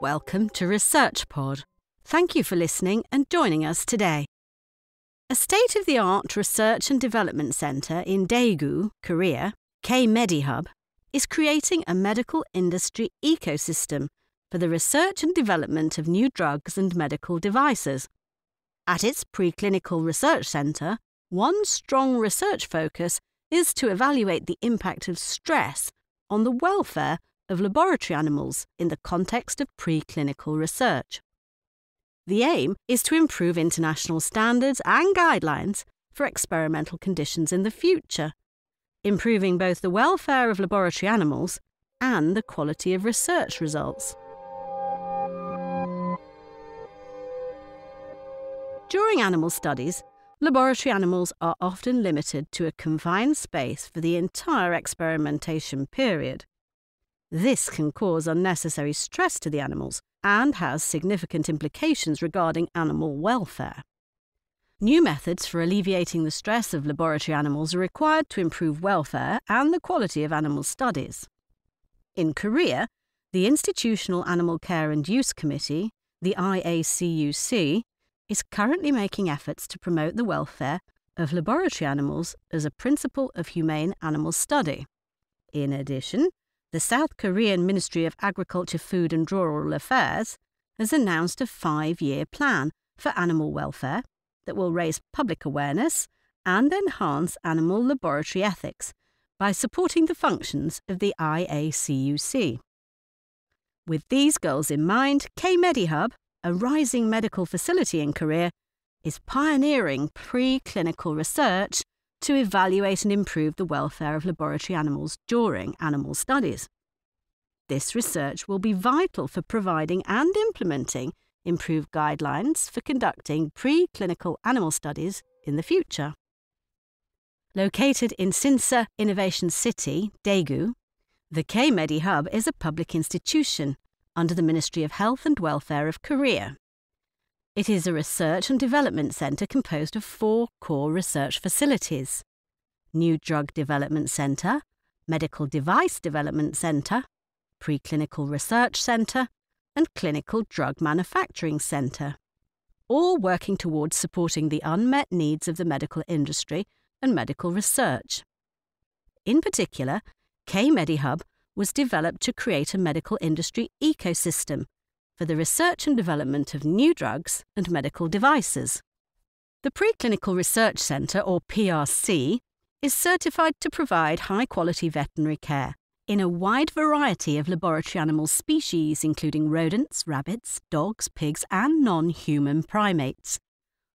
Welcome to Researchpod. Thank you for listening and joining us today. A state-of-the-art research and development centre in Daegu, Korea, K-MEDI Hub, is creating a medical industry ecosystem for the research and development of new drugs and medical devices. At its Preclinical Research Centre, one strong research focus is to evaluate the impact of stress on the welfare of laboratory animals in the context of preclinical research. The aim is to improve international standards and guidelines for experimental conditions in the future, improving both the welfare of laboratory animals and the quality of research results. During animal studies, laboratory animals are often limited to a confined space for the entire experimentation period. This can cause unnecessary stress to the animals and has significant implications regarding animal welfare. New methods for alleviating the stress of laboratory animals are required to improve welfare and the quality of animal studies. In Korea, the Institutional Animal Care and Use Committee, the IACUC, is currently making efforts to promote the welfare of laboratory animals as a principle of humane animal study. In addition, the South Korean Ministry of Agriculture, Food and Rural Affairs has announced a 5-year plan for animal welfare that will raise public awareness and enhance animal laboratory ethics by supporting the functions of the IACUC. With these goals in mind, K-MEDI Hub, a rising medical facility in Korea, is pioneering preclinical research to evaluate and improve the welfare of laboratory animals during animal studies. This research will be vital for providing and implementing improved guidelines for conducting preclinical animal studies in the future. Located in Sinsa Innovation City, Daegu, the K-MEDI Hub is a public institution under the Ministry of Health and Welfare of Korea. It is a research and development centre composed of 4 core research facilities: New Drug Development Centre, Medical Device Development Centre, Preclinical Research Centre, and Clinical Drug Manufacturing Centre, all working towards supporting the unmet needs of the medical industry and medical research. In particular, K-MEDI Hub was developed to create a medical industry ecosystem for the research and development of new drugs and medical devices. The Preclinical Research Centre, or PRC, is certified to provide high-quality veterinary care in a wide variety of laboratory animal species, including rodents, rabbits, dogs, pigs, and non-human primates.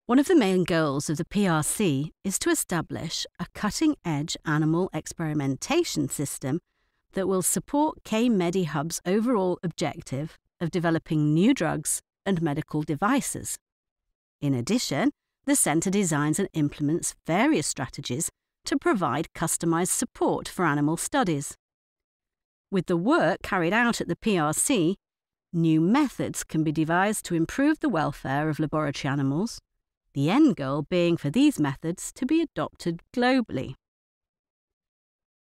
One of the main goals of the PRC is to establish a cutting-edge animal experimentation system that will support K-MEDI Hub's overall objective of developing new drugs and medical devices. In addition, the centre designs and implements various strategies to provide customised support for animal studies. With the work carried out at the PRC, new methods can be devised to improve the welfare of laboratory animals, the end goal being for these methods to be adopted globally.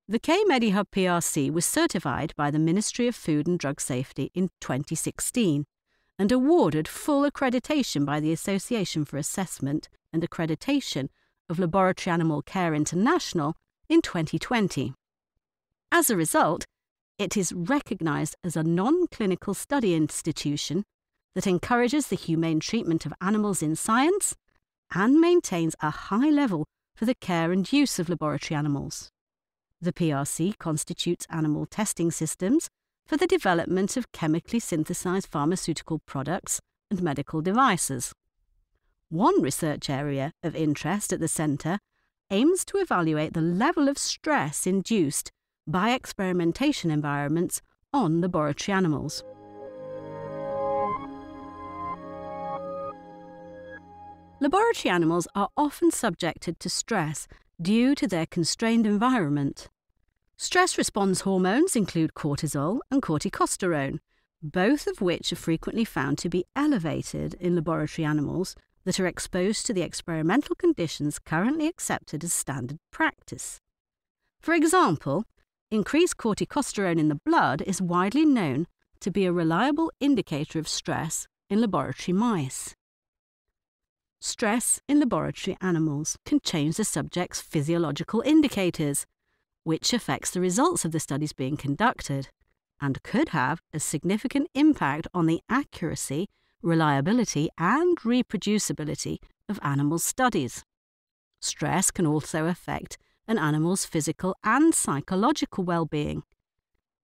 The K-MEDI Hub PRC was certified by the Ministry of Food and Drug Safety in 2016 and awarded full accreditation by the Association for Assessment and Accreditation of Laboratory Animal Care International in 2020. As a result, it is recognised as a non-clinical study institution that encourages the humane treatment of animals in science and maintains a high level for the care and use of laboratory animals. The PRC constitutes animal testing systems for the development of chemically synthesised pharmaceutical products and medical devices. One research area of interest at the centre aims to evaluate the level of stress induced by experimentation environments on laboratory animals. Laboratory animals are often subjected to stress due to their constrained environment. Stress response hormones include cortisol and corticosterone, both of which are frequently found to be elevated in laboratory animals that are exposed to the experimental conditions currently accepted as standard practice. For example, increased corticosterone in the blood is widely known to be a reliable indicator of stress in laboratory mice. Stress in laboratory animals can change the subject's physiological indicators, which affects the results of the studies being conducted and could have a significant impact on the accuracy, reliability, and reproducibility of animal studies. Stress can also affect an animal's physical and psychological well-being.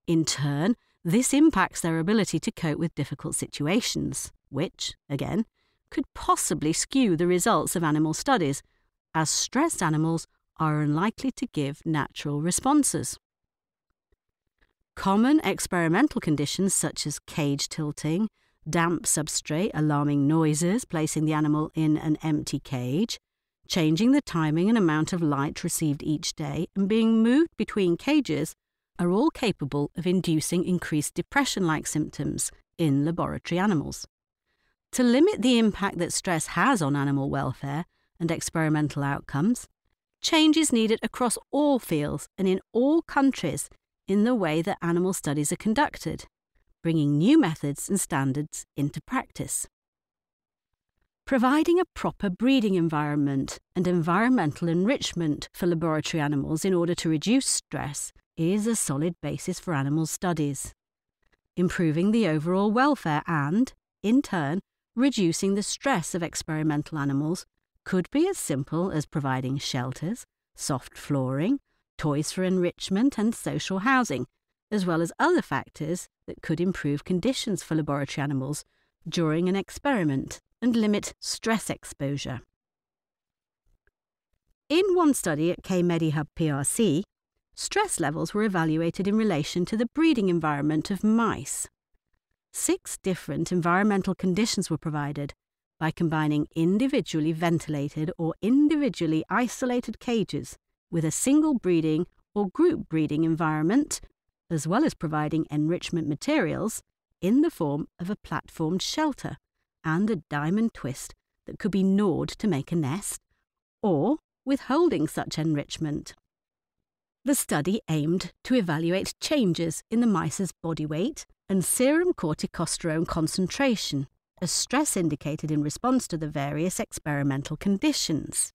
In turn, this impacts their ability to cope with difficult situations, which, again, could possibly skew the results of animal studies, as stressed animals are unlikely to give natural responses. Common experimental conditions such as cage tilting, damp substrate alarming noises, placing the animal in an empty cage, changing the timing and amount of light received each day, and being moved between cages are all capable of inducing increased depression-like symptoms in laboratory animals. To limit the impact that stress has on animal welfare and experimental outcomes, change is needed across all fields and in all countries in the way that animal studies are conducted, bringing new methods and standards into practice. Providing a proper breeding environment and environmental enrichment for laboratory animals in order to reduce stress is a solid basis for animal studies, improving the overall welfare and, in turn, reducing the stress of experimental animals could be as simple as providing shelters, soft flooring, toys for enrichment and social housing, as well as other factors that could improve conditions for laboratory animals during an experiment and limit stress exposure. In one study at K-MEDI hub PRC, stress levels were evaluated in relation to the breeding environment of mice. 6 different environmental conditions were provided by combining individually ventilated or individually isolated cages with a single breeding or group breeding environment, as well as providing enrichment materials in the form of a platformed shelter and a diamond twist that could be gnawed to make a nest, or withholding such enrichment. The study aimed to evaluate changes in the mice's body weight and serum corticosterone concentration as stress indicated in response to the various experimental conditions.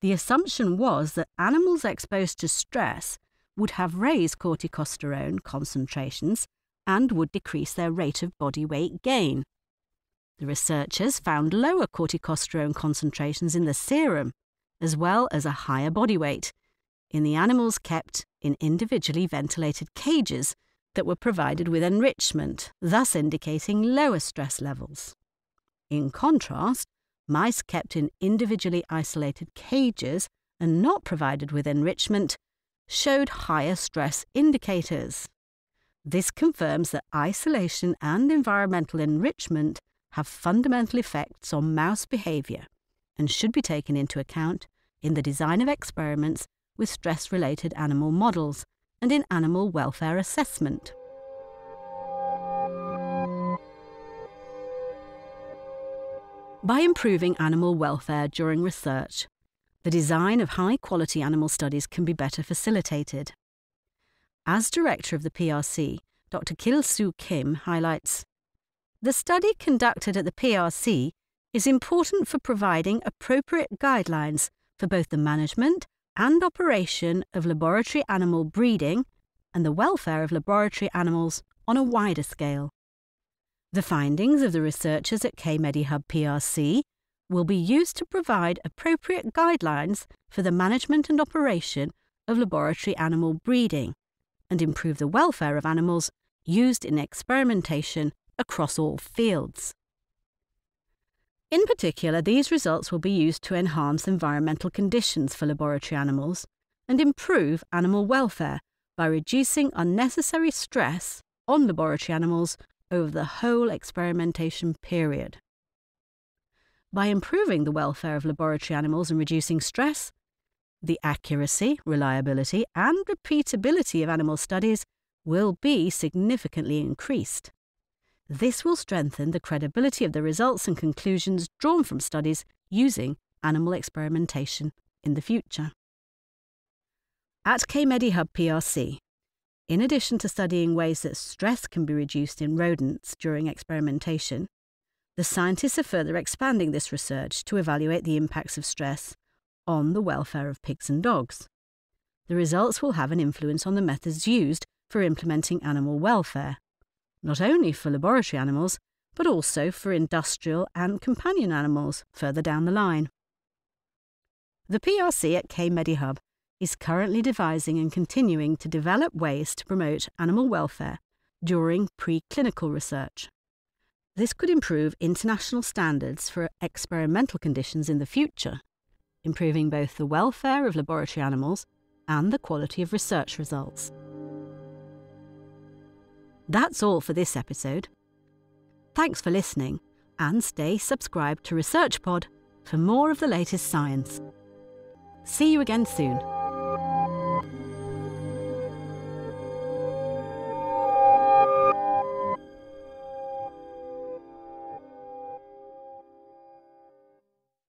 The assumption was that animals exposed to stress would have raised corticosterone concentrations and would decrease their rate of body weight gain. The researchers found lower corticosterone concentrations in the serum, as well as a higher body weight, in the animals kept in individually ventilated cages that were provided with enrichment, thus indicating lower stress levels. In contrast, mice kept in individually isolated cages and not provided with enrichment showed higher stress indicators. This confirms that isolation and environmental enrichment have fundamental effects on mouse behaviour and should be taken into account in the design of experiments with stress-related animal models and in animal welfare assessment. By improving animal welfare during research, the design of high-quality animal studies can be better facilitated. As director of the PRC, Dr. Kil-Soo Kim highlights, "The study conducted at the PRC is important for providing appropriate guidelines for both the management and operation of laboratory animal breeding and the welfare of laboratory animals on a wider scale. The findings of the researchers at K-MEDI hub PRC will be used to provide appropriate guidelines for the management and operation of laboratory animal breeding and improve the welfare of animals used in experimentation across all fields. In particular, these results will be used to enhance environmental conditions for laboratory animals and improve animal welfare by reducing unnecessary stress on laboratory animals over the whole experimentation period. By improving the welfare of laboratory animals and reducing stress, the accuracy, reliability, and repeatability of animal studies will be significantly increased. This will strengthen the credibility of the results and conclusions drawn from studies using animal experimentation in the future." At K-MEDI hub PRC, In addition to studying ways that stress can be reduced in rodents during experimentation, the scientists are further expanding this research to evaluate the impacts of stress on the welfare of pigs and dogs. The results will have an influence on the methods used for implementing animal welfare, not only for laboratory animals, but also for industrial and companion animals further down the line. The PRC at K-MEDI hub is currently devising and continuing to develop ways to promote animal welfare during preclinical research. This could improve international standards for experimental conditions in the future, improving both the welfare of laboratory animals and the quality of research results. That's all for this episode. Thanks for listening, and stay subscribed to Researchpod for more of the latest science. See you again soon.